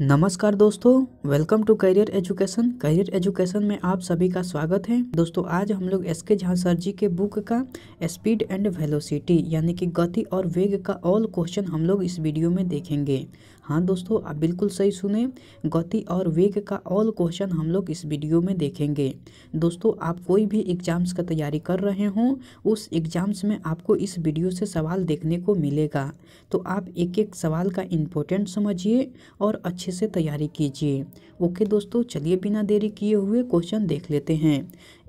नमस्कार दोस्तों, welcome to career education. Career education में आप सभी का स्वागत है। दोस्तों आज हम लोग एस के झा सर जी के बुक का स्पीड एंड वेलोसिटी यानी कि गति और वेग का ऑल क्वेश्चन हम लोग इस वीडियो में देखेंगे। हाँ दोस्तों आप बिल्कुल सही सुने, गति और वेग का ऑल क्वेश्चन हम लोग इस वीडियो में देखेंगे। दोस्तों आप कोई भी एग्जाम्स का तैयारी कर रहे हों, उस एग्जाम्स में आपको इस वीडियो से सवाल देखने को मिलेगा, तो आप एक एक सवाल का इम्पोर्टेंट समझिए और अच्छे से तैयारी कीजिए। ओके दोस्तों चलिए बिना देरी किए हुए क्वेश्चन देख लेते हैं।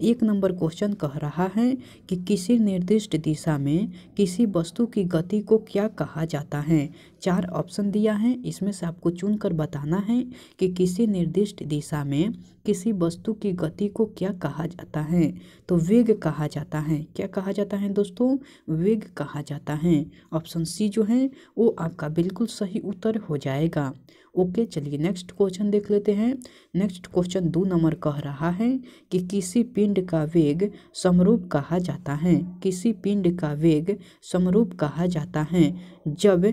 एक नंबर क्वेश्चन कह रहा है कि किसी निर्दिष्ट दिशा में किसी वस्तु की गति को क्या कहा जाता है। चार ऑप्शन दिया है, इसमें से आपको चुनकर बताना है कि किसी निर्दिष्ट दिशा में किसी वस्तु की गति को क्या कहा जाता है। तो वेग कहा जाता है। क्या कहा जाता है दोस्तों? वेग कहा जाता है। ऑप्शन सी जो है वो आपका बिल्कुल सही उत्तर हो जाएगा। ओके चलिए नेक्स्ट क्वेश्चन देख लेते हैं। नेक्स्ट क्वेश्चन 2 नंबर कह रहा है कि किसी पिंड का वेग समरूप कहा जाता है। किसी पिंड का वेग समरूप कहा जाता है जब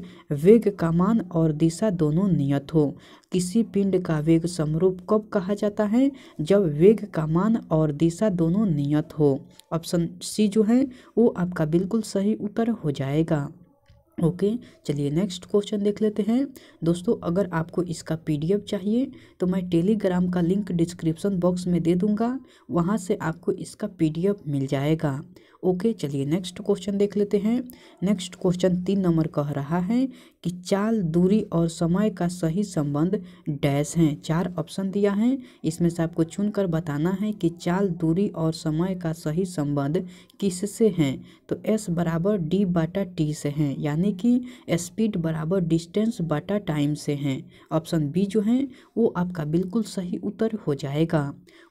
वेग का मान और दिशा दोनों नियत हो। किसी पिंड का वेग समरूप कब कहा जाता है? जब वेग का मान और दिशा दोनों नियत हो। ऑप्शन सी जो है वो आपका बिल्कुल सही उत्तर हो जाएगा। ओके चलिए नेक्स्ट क्वेश्चन देख लेते हैं। दोस्तों अगर आपको इसका पीडीएफ चाहिए तो मैं टेलीग्राम का लिंक डिस्क्रिप्शन बॉक्स में दे दूंगा, वहां से आपको इसका पीडीएफ मिल जाएगा। ओके चलिए नेक्स्ट क्वेश्चन देख लेते हैं। नेक्स्ट क्वेश्चन 3 नंबर कह रहा है कि चाल, दूरी और समय का सही संबंध डैश हैं। 4 ऑप्शन दिया है, इसमें से आपको चुनकर बताना है कि चाल, दूरी और समय का सही संबंध किससे है। तो s बराबर d बाटा t से हैं, यानी कि स्पीड बराबर डिस्टेंस बाटा टाइम से हैं। ऑप्शन बी जो है वो आपका बिल्कुल सही उत्तर हो जाएगा।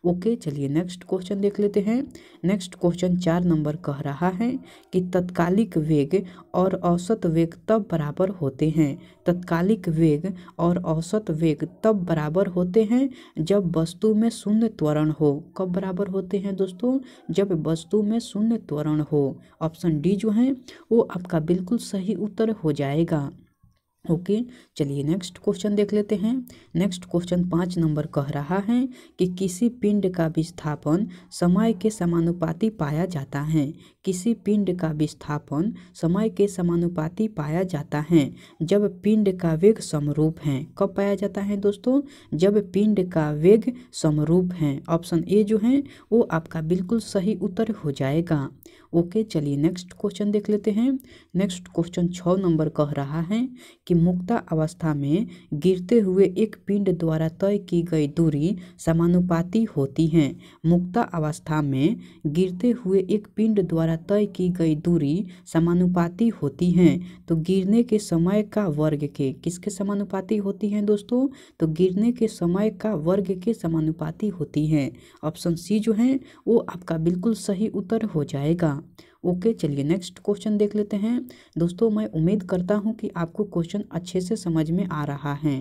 ओके चलिए नेक्स्ट क्वेश्चन देख लेते हैं। नेक्स्ट क्वेश्चन 4 नंबर कह रहा है कि तत्कालिक वेग और औसत वेग तब बराबर होते हैं। तत्कालिक वेग और औसत वेग तब बराबर होते हैं जब वस्तु में शून्य त्वरण हो। कब बराबर होते हैं दोस्तों? जब वस्तु में शून्य त्वरण हो। ऑप्शन डी जो है वो आपका बिल्कुल सही उत्तर हो जाएगा। ओके चलिए नेक्स्ट क्वेश्चन देख लेते हैं। नेक्स्ट क्वेश्चन 5 नंबर कह रहा है कि किसी पिंड का विस्थापन समय के समानुपाती पाया जाता है। किसी पिंड का विस्थापन समय के समानुपाती पाया जाता है जब पिंड का वेग समरूप है। कब पाया जाता है दोस्तों? जब पिंड का वेग समरूप है। ऑप्शन ए जो है वो आपका बिल्कुल सही उत्तर हो जाएगा। ओके चलिए नेक्स्ट क्वेश्चन देख लेते हैं। नेक्स्ट क्वेश्चन 6 नंबर कह रहा है कि मुक्ता अवस्था में गिरते हुए एक पिंड द्वारा तय की गई दूरी समानुपाती होती है। मुक्ता अवस्था में गिरते हुए एक पिंड द्वारा तय की गई दूरी समानुपाती होती है। तो गिरने के समय का वर्ग के किसके समानुपाती होती है दोस्तों? तो गिरने के समय का वर्ग के समानुपाती होती है। ऑप्शन सी जो है वो आपका बिल्कुल सही उत्तर हो जाएगा। ओके चलिए नेक्स्ट क्वेश्चन देख लेते हैं। दोस्तों मैं उम्मीद करता हूं कि आपको क्वेश्चन अच्छे से समझ में आ रहा है।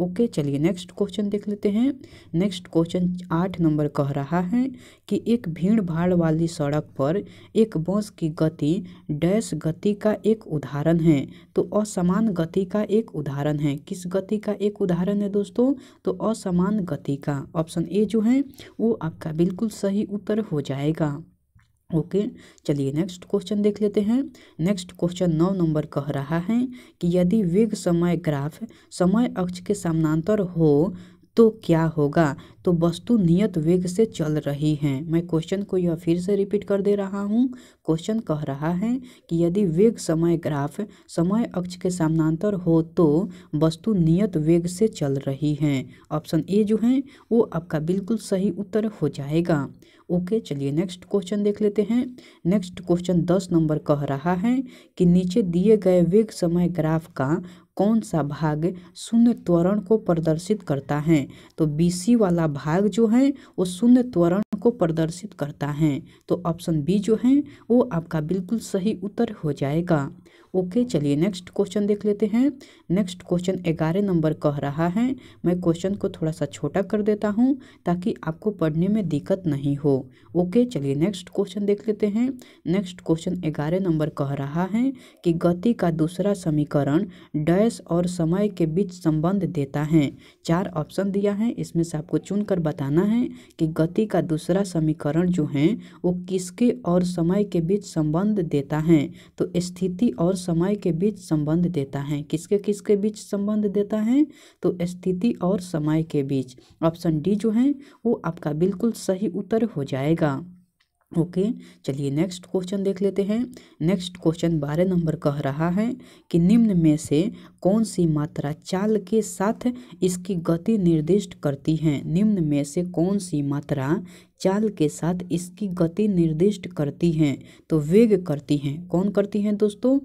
ओके चलिए नेक्स्ट क्वेश्चन देख लेते हैं। नेक्स्ट क्वेश्चन 8 नंबर कह रहा है कि एक भीड़ भाड़ वाली सड़क पर एक बस की गति डैश गति का एक उदाहरण है। तो असमान गति का एक उदाहरण है। किस गति का एक उदाहरण है दोस्तों? तो असमान गति का। ऑप्शन ए जो है वो आपका बिल्कुल सही उत्तर हो जाएगा। ओके चलिए नेक्स्ट क्वेश्चन देख लेते हैं। नेक्स्ट क्वेश्चन 9 नंबर कह रहा है कि यदि वेग समय ग्राफ समय अक्ष के समानांतर हो तो क्या होगा। तो वस्तु नियत वेग से चल रही है। मैं क्वेश्चन को यह फिर से रिपीट कर दे रहा हूँ। क्वेश्चन कह रहा है कि यदि वेग समय ग्राफ समय अक्ष के समानांतर हो तो वस्तु नियत वेग से चल रही है। ऑप्शन ए जो है वो आपका बिल्कुल सही उत्तर हो जाएगा। ओके चलिए नेक्स्ट क्वेश्चन देख लेते हैं। नेक्स्ट क्वेश्चन 10 नंबर कह रहा है कि नीचे दिए गए वेग समय ग्राफ का कौन सा भाग शून्य त्वरण को प्रदर्शित करता है। तो BC वाला भाग जो है वो शून्य त्वरण को प्रदर्शित करता है। तो ऑप्शन बी जो है वो आपका बिल्कुल सही उत्तर हो जाएगा। ओके, चलिए नेक्स्ट क्वेश्चन देख लेते हैं। नेक्स्ट क्वेश्चन 11 नंबर कह रहा है। मैं क्वेश्चन को थोड़ा सा छोटा कर देता हूं ताकि आपको पढ़ने में दिक्कत नहीं हो। ओके, चलिए नेक्स्ट क्वेश्चन देख लेते हैं। नेक्स्ट क्वेश्चन 11 नंबर कह रहा है कि गति का दूसरा समीकरण डैश और समय के बीच संबंध देता है। चार ऑप्शन दिया है, इसमें से आपको चुनकर बताना है कि गति का दूसरा समीकरण जो है वो किसके और समय के बीच संबंध देता है। तो स्थिति और समय के बीच संबंध देता है। किसके किसके बीच संबंध देता है? तो स्थिति और समय के बीच। ऑप्शन डी जो है वो आपका बिल्कुल सही उत्तर हो जाएगा। ओके, चलिए नेक्स्ट क्वेश्चन देख लेते हैं। नेक्स्ट क्वेश्चन 12 नंबर कह रहा है कि निम्न में से कौन सी मात्रा चाल के साथ इसकी गति निर्दिष्ट करती है। निम्न में से कौन सी मात्रा चाल के साथ इसकी गति निर्दिष्ट करती हैं? तो वेग करती हैं। कौन करती हैं दोस्तों?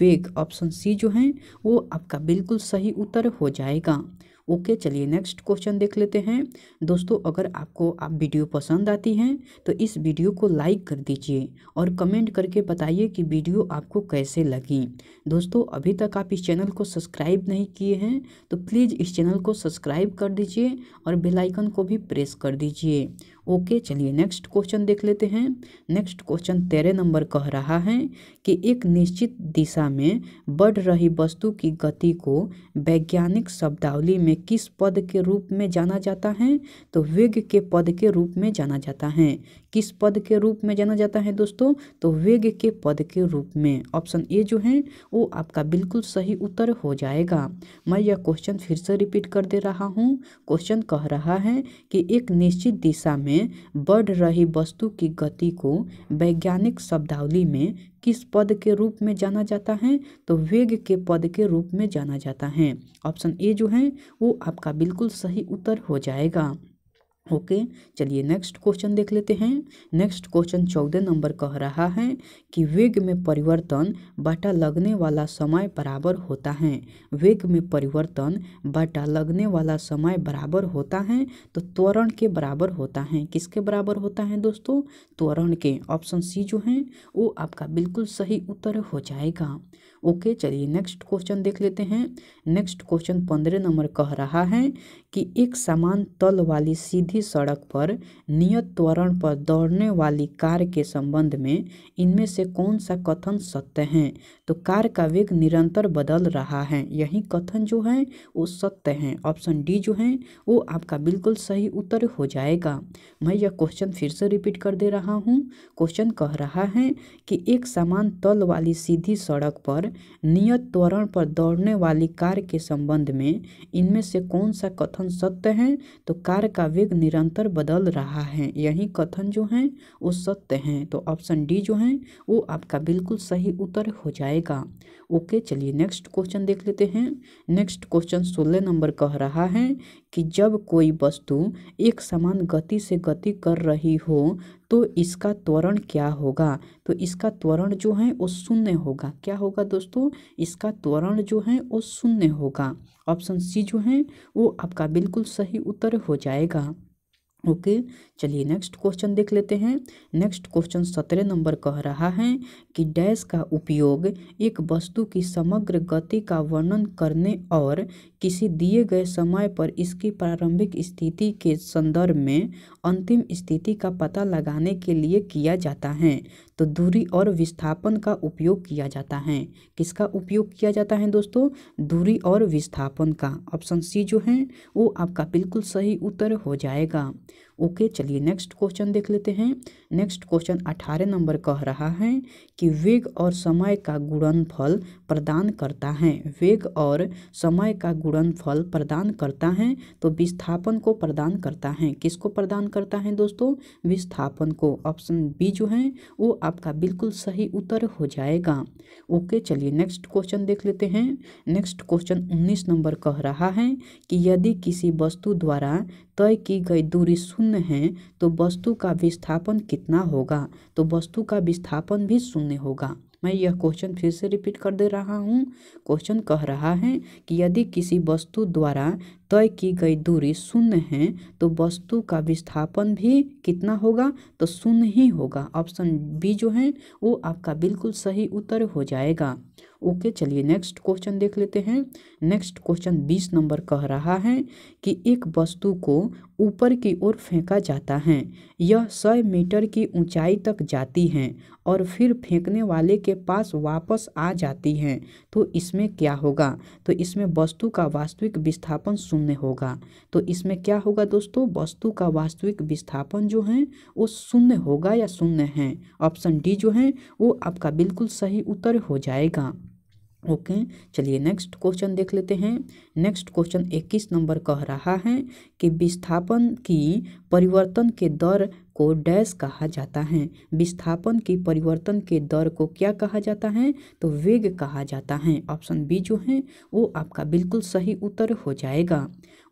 वेग। ऑप्शन सी जो है वो आपका बिल्कुल सही उत्तर हो जाएगा। ओके, चलिए नेक्स्ट क्वेश्चन देख लेते हैं। दोस्तों, अगर आपको आप वीडियो पसंद आती है तो इस वीडियो को लाइक कर दीजिए और कमेंट करके बताइए कि वीडियो आपको कैसे लगी। दोस्तों, अभी तक आप इस चैनल को सब्सक्राइब नहीं किए हैं तो प्लीज़ इस चैनल को सब्सक्राइब कर दीजिए और बेल आइकन को भी प्रेस कर दीजिए। ओके, चलिए नेक्स्ट क्वेश्चन देख लेते हैं। नेक्स्ट क्वेश्चन 13 नंबर कह रहा है कि एक निश्चित दिशा में बढ़ रही वस्तु की गति को वैज्ञानिक शब्दावली में किस पद के रूप में जाना जाता है? तो वेग के पद के रूप में जाना जाता है। किस पद के रूप में जाना जाता है दोस्तों? तो वेग के पद के रूप में। ऑप्शन ए जो है वो आपका बिल्कुल सही उत्तर हो जाएगा। मैं यह क्वेश्चन फिर से रिपीट कर दे रहा हूँ। क्वेश्चन कह रहा है कि एक निश्चित दिशा में बढ़ रही वस्तु की गति को वैज्ञानिक शब्दावली में किस पद के रूप में जाना जाता है? तो वेग के पद के रूप में जाना जाता है। ऑप्शन ए जो है वो आपका बिल्कुल सही उत्तर हो जाएगा। ओके, चलिए नेक्स्ट क्वेश्चन देख लेते हैं। नेक्स्ट क्वेश्चन 14 नंबर कह रहा है कि वेग में परिवर्तन बटा लगने वाला समय बराबर होता है। वेग में परिवर्तन बटा लगने वाला समय बराबर होता है तो त्वरण के बराबर होता है। किसके बराबर होता है दोस्तों? त्वरण के। ऑप्शन सी जो है वो आपका बिल्कुल सही उत्तर हो जाएगा। ओके, चलिए नेक्स्ट क्वेश्चन देख लेते हैं। नेक्स्ट क्वेश्चन 15 नंबर कह रहा है कि एक समान तल वाली सीधी सड़क पर नियत त्वरण पर दौड़ने वाली कार के संबंध में इनमें से कौन सा कथन सत्य है? तो कार का वेग निरंतर बदल रहा है, यही कथन जो है वो सत्य है। ऑप्शन डी जो है वो आपका बिल्कुल सही उत्तर हो जाएगा। मैं यह क्वेश्चन फिर से रिपीट कर दे रहा हूँ। क्वेश्चन कह रहा है कि एक समान तल वाली सीधी सड़क पर नियत त्वरण पर दौड़ने वाली कार के संबंध में इनमें से कौन सा कथन सत्य है? तो कार का वेग निरंतर बदल रहा है, यही कथन जो है वो सत्य है। तो ऑप्शन डी जो है वो आपका बिल्कुल सही उत्तर हो जाएगा। ओके, चलिए नेक्स्ट क्वेश्चन देख लेते हैं। नेक्स्ट क्वेश्चन 16 नंबर कह रहा है कि जब कोई वस्तु एक समान गति से गति कर रही हो तो इसका त्वरण क्या होगा? तो इसका त्वरण जो है वो शून्य होगा। क्या होगा दोस्तों? इसका त्वरण जो है वो शून्य होगा। ऑप्शन सी जो है वो आपका बिल्कुल सही उत्तर हो जाएगा। ओके, चलिए नेक्स्ट क्वेश्चन देख लेते हैं। नेक्स्ट क्वेश्चन 17 नंबर कह रहा है कि डैश का उपयोग एक वस्तु की समग्र गति का वर्णन करने और किसी दिए गए समय पर इसकी प्रारंभिक स्थिति के संदर्भ में अंतिम स्थिति का पता लगाने के लिए किया जाता है। तो दूरी और विस्थापन का उपयोग किया जाता है। किसका उपयोग किया जाता है दोस्तों? दूरी और विस्थापन का। ऑप्शन सी जो है वो आपका बिल्कुल सही उत्तर हो जाएगा। ओके, चलिए नेक्स्ट क्वेश्चन देख लेते हैं। नेक्स्ट क्वेश्चन 18 नंबर कह रहा है कि वेग और समय का गुणनफल प्रदान करता है। वेग और समय का गुणनफल प्रदान करता है तो विस्थापन को प्रदान करता है। किसको प्रदान करता है दोस्तों? विस्थापन को। ऑप्शन बी जो है वो आपका बिल्कुल सही उत्तर हो जाएगा। ओके, चलिए नेक्स्ट क्वेश्चन देख लेते हैं। नेक्स्ट क्वेश्चन 19 नंबर कह रहा है कि यदि किसी वस्तु द्वारा तय की गई दूरी शून्य है तो वस्तु का विस्थापन कितना होगा? तो वस्तु का विस्थापन भी शून्य होगा। मैं यह क्वेश्चन फिर से रिपीट कर दे रहा हूँ। क्वेश्चन कह रहा है कि यदि किसी वस्तु द्वारा तय की गई दूरी शून्य है तो वस्तु का विस्थापन भी कितना होगा, तो शून्य ही होगा। ऑप्शन बी जो है वो आपका बिल्कुल सही उत्तर हो जाएगा। ओके, चलिए नेक्स्ट क्वेश्चन देख लेते हैं। नेक्स्ट क्वेश्चन 20 नंबर कह रहा है कि एक वस्तु को ऊपर की ओर फेंका जाता है, यह 100 मीटर की ऊंचाई तक जाती है और फिर फेंकने वाले के पास वापस आ जाती है, तो इसमें क्या होगा? तो इसमें वस्तु का वास्तविक विस्थापन शून्य होगा। तो इसमें क्या होगा दोस्तों, वस्तु का वास्तविक विस्थापन जो है वो शून्य होगा या शून्य है। ऑप्शन डी जो है वो आपका बिल्कुल सही उत्तर हो जाएगा। ओके चलिए नेक्स्ट क्वेश्चन देख लेते हैं। नेक्स्ट क्वेश्चन 21 नंबर कह रहा है कि विस्थापन की परिवर्तन के दर को डैश कहा जाता है। विस्थापन की परिवर्तन के दर को क्या कहा जाता है, तो वेग कहा जाता है। ऑप्शन बी जो है वो आपका बिल्कुल सही उत्तर हो जाएगा।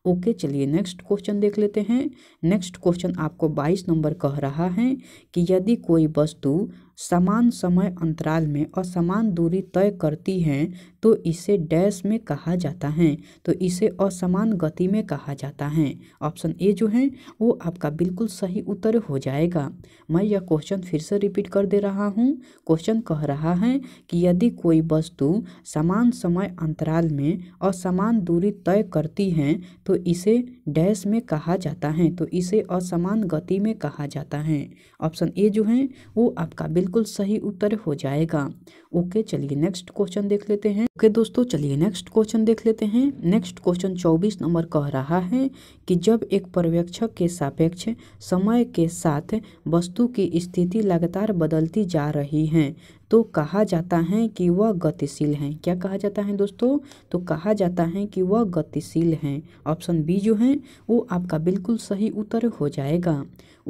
ओके चलिए नेक्स्ट क्वेश्चन देख लेते हैं। नेक्स्ट क्वेश्चन आपको 22 नंबर कह रहा है कि यदि कोई वस्तु समान समय अंतराल में असमान दूरी तय करती है तो इसे डैश में कहा जाता है, तो इसे असमान गति में कहा जाता है। ऑप्शन ए जो है वो आपका बिल्कुल सही उत्तर हो जाएगा। मैं यह क्वेश्चन फिर से रिपीट कर दे रहा हूँ। क्वेश्चन कह रहा है कि यदि कोई वस्तु समान समय अंतराल में असमान दूरी तय करती है तो इसे डैश में कहा जाता है, तो इसे असमान गति में कहा जाता है। ऑप्शन ए जो है वो आपका बिल्कुल सही उत्तर हो जाएगा। ओके चलिए नेक्स्ट क्वेश्चन देख लेते हैं। ओके दोस्तों चलिए नेक्स्ट क्वेश्चन देख लेते हैं। नेक्स्ट क्वेश्चन 24 नंबर कह रहा है कि जब एक पर्यवेक्षक के सापेक्ष समय के साथ वस्तु की स्थिति लगातार बदलती जा रही है तो कहा जाता है कि वह गतिशील हैं। क्या कहा जाता है दोस्तों, तो कहा जाता है कि वह गतिशील हैं। ऑप्शन बी जो है वो आपका बिल्कुल सही उत्तर हो जाएगा।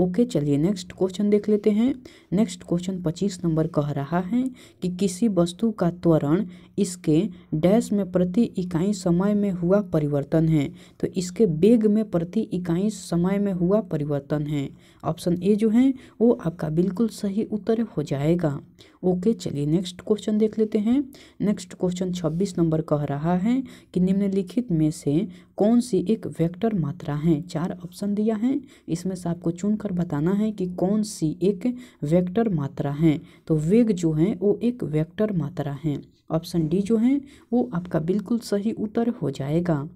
ओके चलिए नेक्स्ट क्वेश्चन देख लेते हैं। नेक्स्ट क्वेश्चन 25 नंबर कह रहा है कि किसी वस्तु का त्वरण इसके डैश में प्रति इकाई समय में हुआ परिवर्तन है, तो इसके वेग में प्रति इकाई समय में हुआ परिवर्तन है। ऑप्शन ए जो है वो आपका बिल्कुल सही उत्तर हो जाएगा। ओके चलिए नेक्स्ट क्वेश्चन देख लेते हैं। नेक्स्ट क्वेश्चन 26 नंबर कह रहा है कि निम्नलिखित में से कौन सी एक वेक्टर मात्रा है। चार ऑप्शन दिया है, इसमें से आपको चुनकर बताना है कि कौन सी एक वेक्टर मात्रा है। तो वेग जो है वो एक वेक्टर मात्रा है। ऑप्शन डी जो है वो आपका बिल्कुल सही उत्तर हो जाएगा।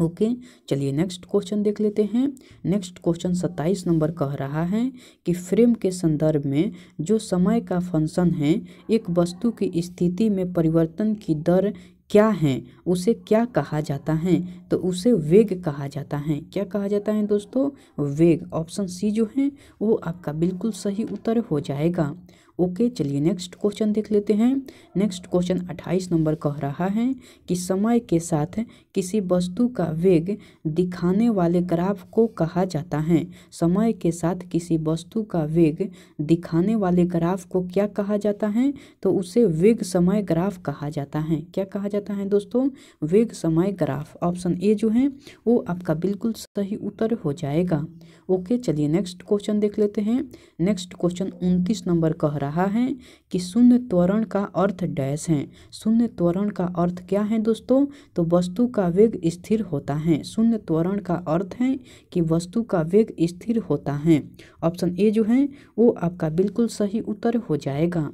ओके चलिए नेक्स्ट क्वेश्चन देख लेते हैं। नेक्स्ट क्वेश्चन 27 नंबर कह रहा है कि फ्रेम के संदर्भ में जो समय का फंक्शन है एक वस्तु की स्थिति में परिवर्तन की दर क्या है, उसे क्या कहा जाता है, तो उसे वेग कहा जाता है। क्या कहा जाता है दोस्तों, वेग। ऑप्शन सी जो है वो आपका बिल्कुल सही उत्तर हो जाएगा। ओके चलिए नेक्स्ट क्वेश्चन देख लेते हैं। नेक्स्ट क्वेश्चन 28 नंबर कह रहा है कि समय के साथ किसी वस्तु का वेग दिखाने वाले ग्राफ को कहा जाता है। समय के साथ किसी वस्तु का वेग दिखाने वाले ग्राफ को क्या कहा जाता है, तो उसे वेग समय ग्राफ कहा जाता है। क्या कहा जाता है दोस्तों, वेग समय ग्राफ। ऑप्शन ए जो है वो आपका बिल्कुल सही उत्तर हो जाएगा। ओके चलिए नेक्स्ट क्वेश्चन देख लेते हैं। नेक्स्ट क्वेश्चन 29 नंबर कह रहा है कि शून्य त्वरण का अर्थ डैश है। शून्य त्वरण का अर्थ क्या है दोस्तों, तो वस्तु का वेग स्थिर होता है। शून्य त्वरण का अर्थ है कि वस्तु का वेग स्थिर होता है। ऑप्शन ए जो है वो आपका बिल्कुल सही उत्तर हो जाएगा।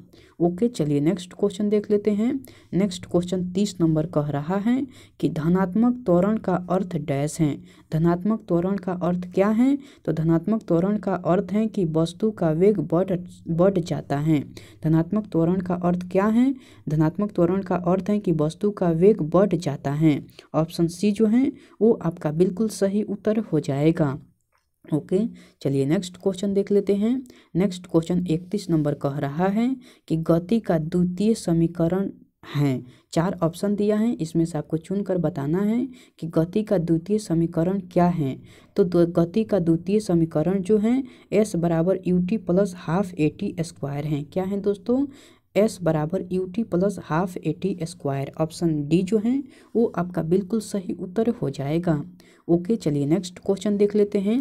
ओके चलिए नेक्स्ट क्वेश्चन देख लेते हैं। नेक्स्ट क्वेश्चन 30 नंबर कह रहा है कि धनात्मक त्वरण का अर्थ डैश है। धनात्मक त्वरण का अर्थ क्या है, तो धनात्मक त्वरण का अर्थ है कि वस्तु का वेग बढ़ जाता है। धनात्मक त्वरण का अर्थ क्या है, धनात्मक त्वरण का अर्थ है कि वस्तु का वेग बढ़ जाता है। ऑप्शन सी जो है वो आपका बिल्कुल सही उत्तर हो जाएगा। ओके चलिए नेक्स्ट क्वेश्चन देख लेते हैं। नेक्स्ट क्वेश्चन 31 नंबर कह रहा है कि गति का द्वितीय समीकरण है। चार ऑप्शन दिया है, इसमें से आपको चुनकर बताना है कि गति का द्वितीय समीकरण क्या है। तो गति का द्वितीय समीकरण जो है s बराबर ut + ½ at² है। क्या है दोस्तों, s बराबर ut + ½ at²। ऑप्शन डी जो है वो आपका बिल्कुल सही उत्तर हो जाएगा। ओके चलिए नेक्स्ट क्वेश्चन देख लेते हैं।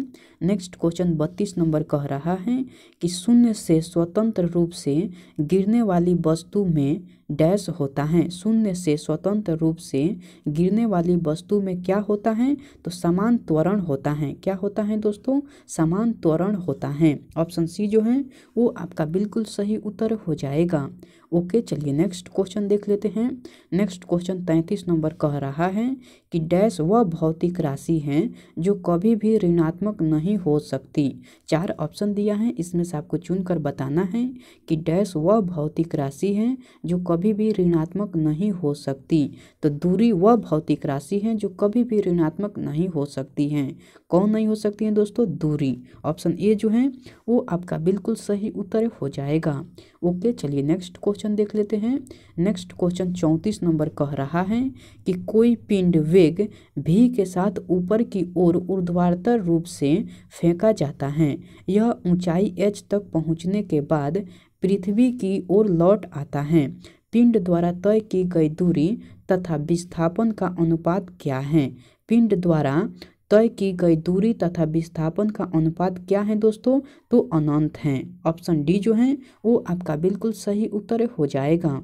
नेक्स्ट क्वेश्चन 32 नंबर कह रहा है कि शून्य से स्वतंत्र रूप से गिरने वाली वस्तु में डैश होता है। शून्य से स्वतंत्र रूप से गिरने वाली वस्तु में क्या होता है? तो समान त्वरण होता है। क्या होता है दोस्तों? समान त्वरण होता है। ऑप्शन सी जो है वो आपका बिल्कुल सही उत्तर हो जाएगा। ओके, चलिए नेक्स्ट क्वेश्चन देख लेते हैं। नेक्स्ट क्वेश्चन 33 नंबर कह रहा है कि डैश वह भौतिक राशि है जो कभी भी ऋणात्मक नहीं हो सकती। चार ऑप्शन दिया है, इसमें से आपको चुनकर बताना है कि डैश वह भौतिक राशि है जो कभी भी ऋणात्मक नहीं हो सकती। तो दूरी वह भौतिक राशि है जो कभी भी ऋणात्मक नहीं हो सकती है। कौन नहीं हो सकती है दोस्तों? दूरी। ऑप्शन ए जो है वो आपका बिल्कुल सही उत्तर हो जाएगा। ओके, चलिए नेक्स्ट क्वेश्चन देख लेते हैं। नेक्स्ट क्वेश्चन 34 नंबर कह रहा है कि कोई पिंड वेग v के साथ ऊपर की ओर ऊर्ध्वाधर रूप से फेंका जाता है। यह ऊंचाई h तक पहुंचने के बाद पृथ्वी की ओर लौट आता है। पिंड द्वारा तय की गई दूरी तथा विस्थापन का अनुपात क्या है? पिंड द्वारा तय की गई दूरी तथा विस्थापन का अनुपात क्या है दोस्तों? तो अनंत हैं। ऑप्शन डी जो है वो आपका बिल्कुल सही उत्तर हो जाएगा।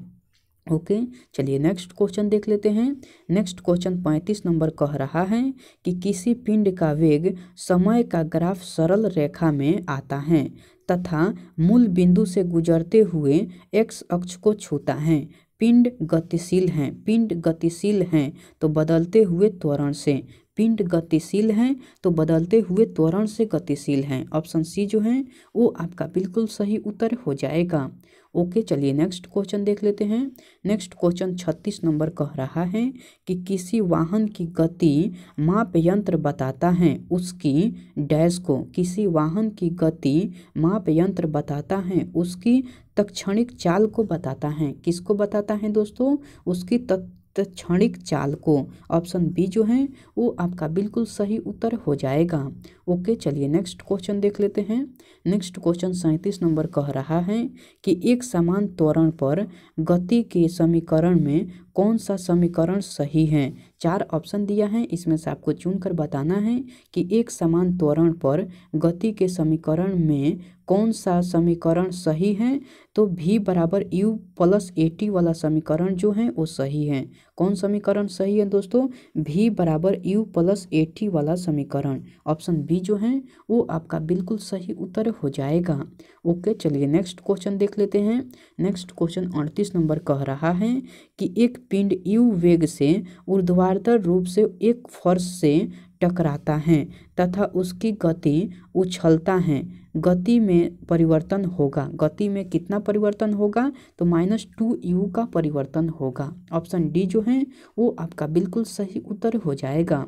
ओके, चलिए नेक्स्ट क्वेश्चन देख लेते हैं। नेक्स्ट क्वेश्चन 35 नंबर कह रहा है कि किसी पिंड का वेग समय का ग्राफ सरल रेखा में आता है तथा मूल बिंदु से गुजरते हुए एक्स अक्ष को छूता है। पिंड गतिशील हैं। पिंड गतिशील हैं तो बदलते हुए त्वरण से। पिंड गतिशील हैं तो बदलते हुए त्वरण से गतिशील हैं। ऑप्शन सी जो है वो आपका बिल्कुल सही उत्तर हो जाएगा। ओके, चलिए नेक्स्ट क्वेश्चन देख लेते हैं। नेक्स्ट क्वेश्चन 36 नंबर कह रहा है कि किसी वाहन की गति माप यंत्र बताता है उसकी डैश को। किसी वाहन की गति माप यंत्र बताता है उसकी तत्क्षणिक चाल को बताता है। किसको बताता है दोस्तों? उसकी तत्क्षणिक चाल को। ऑप्शन बी जो है वो आपका बिल्कुल सही उत्तर हो जाएगा। ओके, चलिए नेक्स्ट क्वेश्चन देख लेते हैं। नेक्स्ट क्वेश्चन 37 नंबर कह रहा है कि एक समान त्वरण पर गति के समीकरण में कौन सा समीकरण सही है। चार ऑप्शन दिया है, इसमें से आपको चुनकर बताना है कि एक समान त्वरण पर गति के समीकरण में कौन सा समीकरण सही है। तो v बराबर यू प्लस ए टी वाला समीकरण जो है वो सही है। कौन समीकरण सही है दोस्तों? v बराबर यू प्लस ए टी वाला समीकरण। ऑप्शन बी जो है वो आपका बिल्कुल सही उत्तर हो जाएगा। ओके, चलिए नेक्स्ट क्वेश्चन देख लेते हैं। नेक्स्ट क्वेश्चन 38 नंबर कह रहा है कि एक पिंड u वेग से ऊर्ध्वाधर रूप से एक फर्श से टकराता है तथा उसकी गति उछलता है। गति में परिवर्तन होगा। गति में कितना परिवर्तन होगा? तो -2u का परिवर्तन होगा। ऑप्शन डी जो है वो आपका बिल्कुल सही उत्तर हो जाएगा।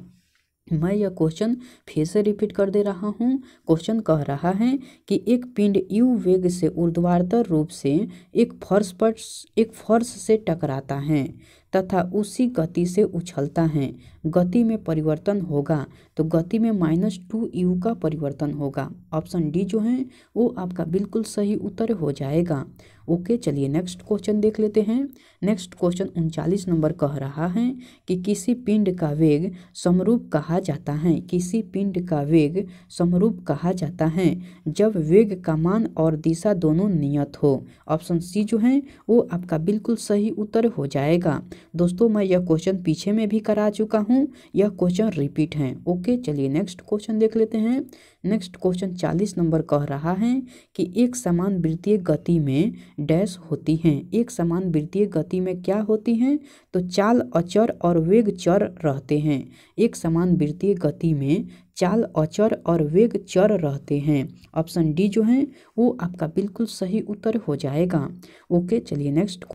मैं यह क्वेश्चन फिर से रिपीट कर दे रहा हूँ। क्वेश्चन कह रहा है कि एक पिंड u वेग से ऊर्ध्वाधर रूप से एक फर्श से टकराता है तथा उसी गति से उछलता है। गति में परिवर्तन होगा तो गति में -2u का परिवर्तन होगा। ऑप्शन डी जो है वो आपका बिल्कुल सही उत्तर हो जाएगा। ओके, चलिए नेक्स्ट क्वेश्चन देख लेते हैं। नेक्स्ट क्वेश्चन 39 नंबर कह रहा है कि किसी पिंड का वेग समरूप कहा जाता है। किसी पिंड का वेग समरूप कहा जाता है जब वेग का मान और दिशा दोनों नियत हो। ऑप्शन सी जो है वो आपका बिल्कुल सही उत्तर हो जाएगा। दोस्तों, मैं यह क्वेश्चन पीछे में भी करा चुका हूँ। यह क्वेश्चन रिपीट है। ओके, चलिए नेक्स्ट क्वेश्चन देख लेते हैं। नेक्स्ट क्वेश्चन 40 नंबर कह रहा है कि एक समान वृत्तीय गति में डैश होती हैं। एक समान वृत्तीय गति में क्या होती हैं? तो चाल अचर और वेग चर रहते हैं। एक समान वृत्तीय गति में चाल अचर और वेग चर रहते हैं। ऑप्शन डी जो है वो आपका बिल्कुल सही उत्तर हो जाएगा। ओके, चलिए नेक्स्ट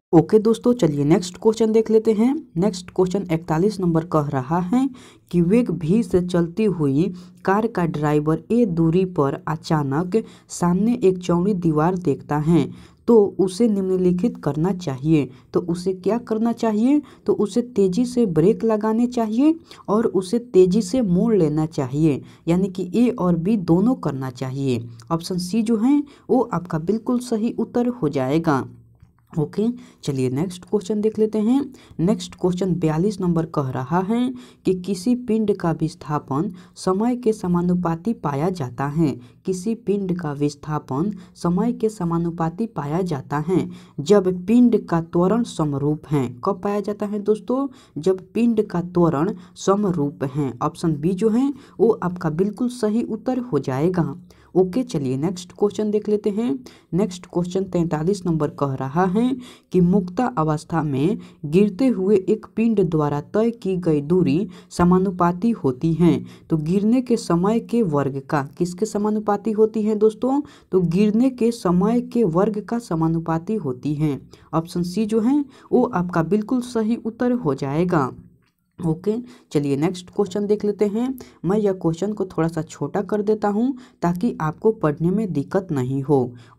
दोस्तों चलिए नेक्स्ट क्वेश्चन देख लेते हैं। नेक्स्ट क्वेश्चन 41 नंबर कह रहा है कि वेग v से चलती हुई कार का ड्राइवर a दूरी पर अचानक सामने एक चौड़ी दीवार देखता है तो उसे निम्नलिखित करना चाहिए। तो उसे क्या करना चाहिए? तो उसे तेज़ी से ब्रेक लगाने चाहिए और उसे तेज़ी से मोड़ लेना चाहिए। यानी कि ए और बी दोनों करना चाहिए। ऑप्शन सी जो है वो आपका बिल्कुल सही उत्तर हो जाएगा। ओके चलिए नेक्स्ट क्वेश्चन देख लेते हैं। नेक्स्ट क्वेश्चन 42 नंबर कह रहा है कि किसी पिंड का विस्थापन समय के समानुपाती पाया जाता है। किसी पिंड का विस्थापन समय के समानुपाती पाया जाता है जब पिंड का त्वरण समरूप है। कब पाया जाता है दोस्तों? जब पिंड का त्वरण समरूप है। ऑप्शन बी जो है वो आपका बिल्कुल सही उत्तर हो जाएगा। ओके चलिए नेक्स्ट क्वेश्चन देख लेते हैं। नेक्स्ट क्वेश्चन 43 नंबर कह रहा है कि मुक्ता अवस्था में गिरते हुए एक पिंड द्वारा तय की गई दूरी समानुपाती होती है तो गिरने के समय के वर्ग का, किसके समानुपाती होती है दोस्तों? तो गिरने के समय के वर्ग का समानुपाती होती है। ऑप्शन सी जो है वो आपका बिल्कुल सही उत्तर हो जाएगा। ओके चलिए नेक्स्ट क्वेश्चन देख लेते हैं। मैं यह क्वेश्चन को थोड़ा सा छोटा कर देता हूं ताकि आपको पढ़ने में दिक्कत नहीं हो।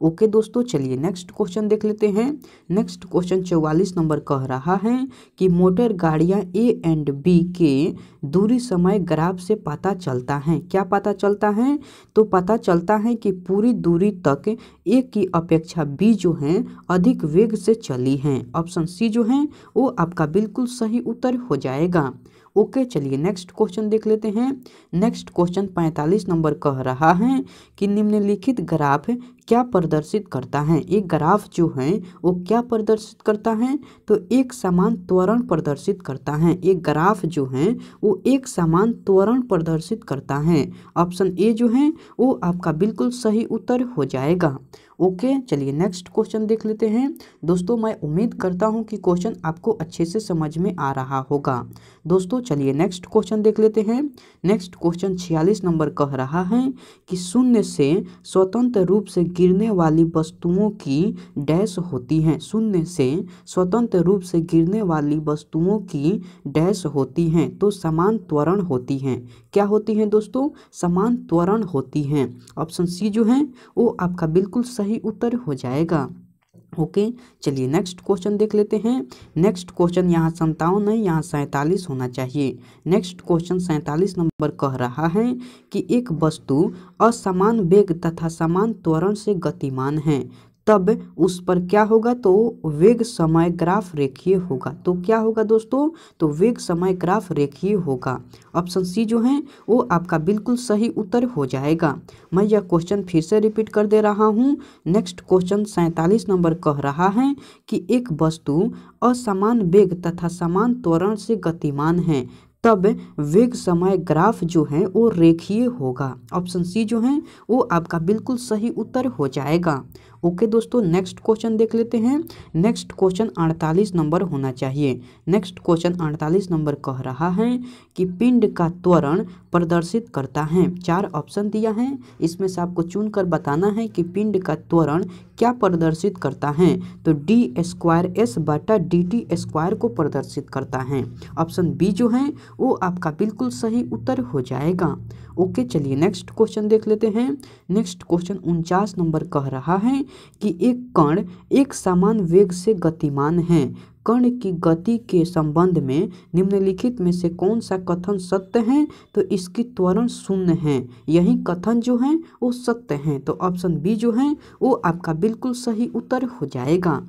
ओके दोस्तों चलिए नेक्स्ट क्वेश्चन देख लेते हैं। नेक्स्ट क्वेश्चन 44 नंबर कह रहा है कि मोटर गाड़ियां ए एंड बी के दूरी समय ग्राफ से पता चलता है। क्या पता चलता है? तो पता चलता है कि पूरी दूरी तक ए की अपेक्षा बी जो है अधिक वेग से चली है। ऑप्शन सी जो है वो आपका बिल्कुल सही उत्तर हो जाएगा। ओके चलिए नेक्स्ट क्वेश्चन देख लेते हैं। नेक्स्ट क्वेश्चन 45 नंबर कह रहा है कि निम्नलिखित ग्राफ क्या प्रदर्शित करता है। एक ग्राफ जो है वो क्या प्रदर्शित करता है? तो एक समान त्वरण प्रदर्शित करता है। एक ग्राफ जो है वो एक समान त्वरण प्रदर्शित करता है। ऑप्शन ए जो है वो आपका बिल्कुल सही उत्तर हो जाएगा। ओके चलिए नेक्स्ट क्वेश्चन देख लेते हैं। दोस्तों मैं उम्मीद करता हूं कि क्वेश्चन आपको अच्छे से समझ में आ रहा होगा। दोस्तों चलिए नेक्स्ट क्वेश्चन देख लेते हैं। नेक्स्ट क्वेश्चन 46 नंबर कह रहा है कि शून्य से स्वतंत्र रूप से गिरने वाली वस्तुओं की डैश होती है। शून्य से स्वतंत्र रूप से गिरने वाली वस्तुओं की डैश होती हैं तो समान त्वरण होती हैं। क्या होती हैं दोस्तों? समान त्वरण होती हैं। ऑप्शन सी जो है वो आपका बिल्कुल सही उत्तर हो जाएगा। ओके चलिए नेक्स्ट क्वेश्चन देख लेते हैं। नेक्स्ट क्वेश्चन यहाँ 57 है, यहाँ 47 होना चाहिए। नेक्स्ट क्वेश्चन 47 नंबर कह रहा है कि एक वस्तु असमान वेग तथा समान त्वरण से गतिमान है तब उस पर क्या होगा? तो वेग समय ग्राफ रेखीय होगा। तो क्या होगा दोस्तों? तो वेग समय ग्राफ रेखीय होगा। ऑप्शन सी जो है वो आपका बिल्कुल सही उत्तर हो जाएगा। मैं यह क्वेश्चन फिर से रिपीट कर दे रहा हूँ। नेक्स्ट क्वेश्चन 47 नंबर कह रहा है कि एक वस्तु असमान वेग तथा समान त्वरण से गतिमान है तब वेग समय ग्राफ जो है वो रेखीय होगा। ऑप्शन सी जो है वो आपका बिल्कुल सही उत्तर हो जाएगा। ओके दोस्तों नेक्स्ट क्वेश्चन देख लेते हैं। नेक्स्ट क्वेश्चन 48 नंबर होना चाहिए। नेक्स्ट क्वेश्चन 48 नंबर कह रहा है कि पिंड का त्वरण प्रदर्शित करता है। चार ऑप्शन दिया है, इसमें से आपको चुनकर बताना है कि पिंड का त्वरण क्या प्रदर्शित करता है। तो डी स्क्वायर एस बटा डी टी स्क्वायर को प्रदर्शित करता है। ऑप्शन बी जो है वो आपका बिल्कुल सही उत्तर हो जाएगा। ओके चलिए नेक्स्ट क्वेश्चन देख लेते हैं। नेक्स्ट क्वेश्चन 49 नंबर कह रहा है कि एक कण एक समान वेग से गतिमान है। कण की गति के संबंध में निम्नलिखित में से कौन सा कथन सत्य है? तो इसकी त्वरण शून्य है। यही कथन जो है वो सत्य है। तो ऑप्शन बी जो है वो आपका बिल्कुल सही उत्तर हो जाएगा।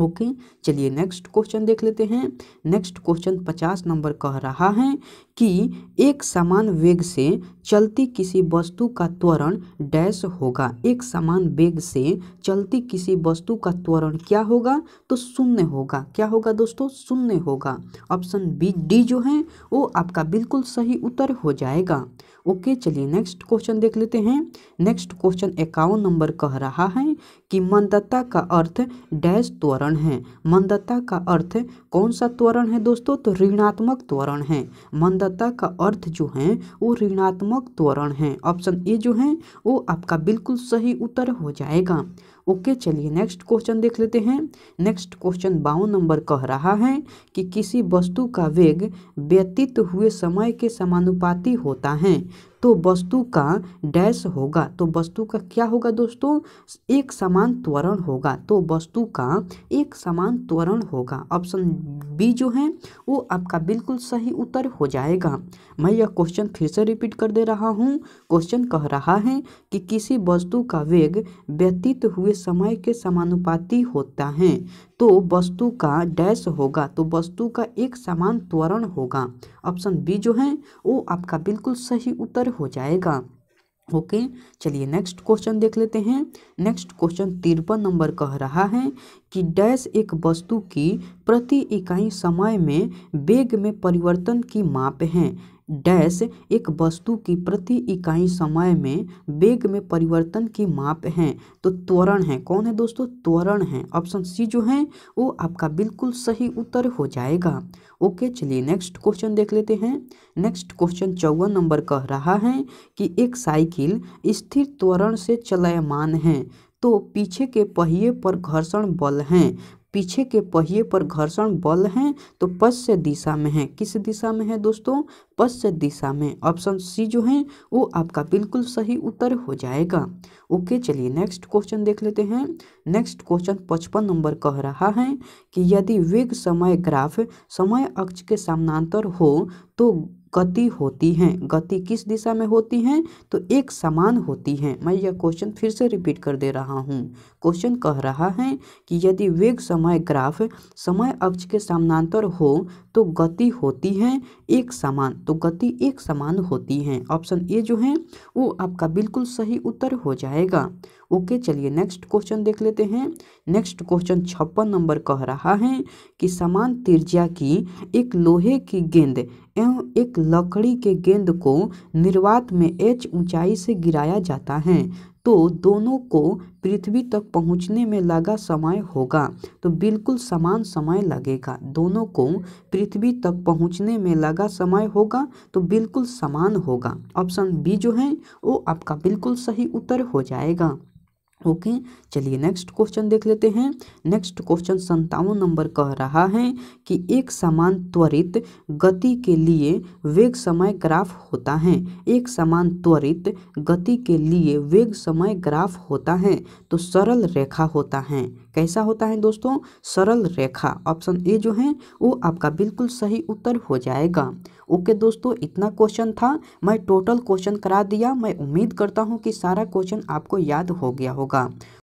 ओके चलिए नेक्स्ट क्वेश्चन देख लेते हैं। नेक्स्ट क्वेश्चन 50 नंबर कह रहा है कि एक समान वेग से चलती किसी वस्तु का त्वरण डैश होगा। एक समान वेग से चलती किसी वस्तु का त्वरण क्या होगा? तो शून्य होगा। क्या होगा दोस्तों? शून्य होगा। ऑप्शन बी डी जो है वो आपका बिल्कुल सही उत्तर हो जाएगा। ओके चलिए नेक्स्ट क्वेश्चन देख लेते हैं। नेक्स्ट क्वेश्चन 51 नंबर कह रहा है कि मंदता का अर्थ डैश त्वरण है। मंदता का अर्थ कौन सा त्वरण है दोस्तों? तो ऋणात्मक त्वरण है। मंदता का अर्थ जो है वो ऋणात्मक त्वरण है। ऑप्शन ए जो है वो आपका बिल्कुल सही उत्तर हो जाएगा। ओके चलिए नेक्स्ट क्वेश्चन देख लेते हैं। नेक्स्ट क्वेश्चन 52 नंबर कह रहा है कि किसी वस्तु का वेग व्यतीत हुए समय के समानुपाती होता है तो वस्तु का डैश होगा। तो वस्तु का क्या होगा दोस्तों? एक समान त्वरण होगा। तो वस्तु का एक समान त्वरण होगा। ऑप्शन बी जो है वो आपका बिल्कुल सही उत्तर हो जाएगा। मैं यह क्वेश्चन फिर से रिपीट कर दे रहा हूँ। क्वेश्चन कह रहा है कि किसी वस्तु का वेग व्यतीत हुए समय के समानुपाती होता है तो वस्तु का डैश होगा, तो वस्तु का एक समान त्वरण होगा। ऑप्शन बी जो है वो आपका बिल्कुल सही उत्तर हो जाएगा। ओके, चलिए नेक्स्ट क्वेश्चन देख लेते हैं। नेक्स्ट क्वेश्चन 53 नंबर कह रहा है कि डैश एक वस्तु की प्रति इकाई समय में वेग में परिवर्तन की माप है। डैश एक वस्तु की प्रति इकाई समय में वेग में परिवर्तन की माप है, तो त्वरण है। कौन है दोस्तों? त्वरण है। ऑप्शन सी जो है वो आपका बिल्कुल सही उत्तर हो जाएगा। ओके, चलिए नेक्स्ट क्वेश्चन देख लेते हैं। नेक्स्ट क्वेश्चन 54 नंबर कह रहा है कि एक साइकिल स्थिर त्वरण से चलायमान है तो पीछे के पहिए पर घर्षण बल हैं। पीछे के पहिए पर घर्षण बल हैं तो पश्च दिशा में है। किस दिशा में है दोस्तों? पश्च दिशा में। ऑप्शन सी जो है वो आपका बिल्कुल सही उत्तर हो जाएगा। ओके, चलिए नेक्स्ट क्वेश्चन देख लेते हैं। नेक्स्ट क्वेश्चन 55 नंबर कह रहा है कि यदि वेग समय ग्राफ समय अक्ष के समानांतर हो तो गति होती है। गति किस दिशा में होती है? तो एक समान होती है। मैं यह क्वेश्चन फिर से रिपीट कर दे रहा हूँ। क्वेश्चन कह रहा है कि यदि वेग समय ग्राफ समय अक्ष के समानांतर हो तो गति होती है एक समान, तो गति एक समान होती है। ऑप्शन ए जो है वो आपका बिल्कुल सही उत्तर हो जाएगा। ओके, चलिए नेक्स्ट क्वेश्चन देख लेते हैं। नेक्स्ट क्वेश्चन 56 नंबर कह रहा है कि समान त्रिज्या की एक लोहे की गेंद एवं एक लकड़ी के गेंद को निर्वात में h ऊंचाई से गिराया जाता है तो दोनों को पृथ्वी तक पहुंचने में लगा समय होगा। तो बिल्कुल समान समय लगेगा। दोनों को पृथ्वी तक पहुंचने में लगा समय होगा तो बिल्कुल समान होगा। ऑप्शन बी जो है वो आपका बिल्कुल सही उत्तर हो जाएगा। ओके, चलिए नेक्स्ट क्वेश्चन देख लेते हैं। नेक्स्ट क्वेश्चन 57 नंबर कह रहा है कि एक समान त्वरित गति के लिए वेग समय ग्राफ होता है। एक समान त्वरित गति के लिए वेग समय ग्राफ होता है तो सरल रेखा होता है। कैसा होता है दोस्तों? सरल रेखा। ऑप्शन ए जो है वो आपका बिल्कुल सही उत्तर हो जाएगा। ओके दोस्तों, इतना क्वेश्चन था। मैं टोटल क्वेश्चन करा दिया। मैं उम्मीद करता हूँ कि सारा क्वेश्चन आपको याद हो गया होगा।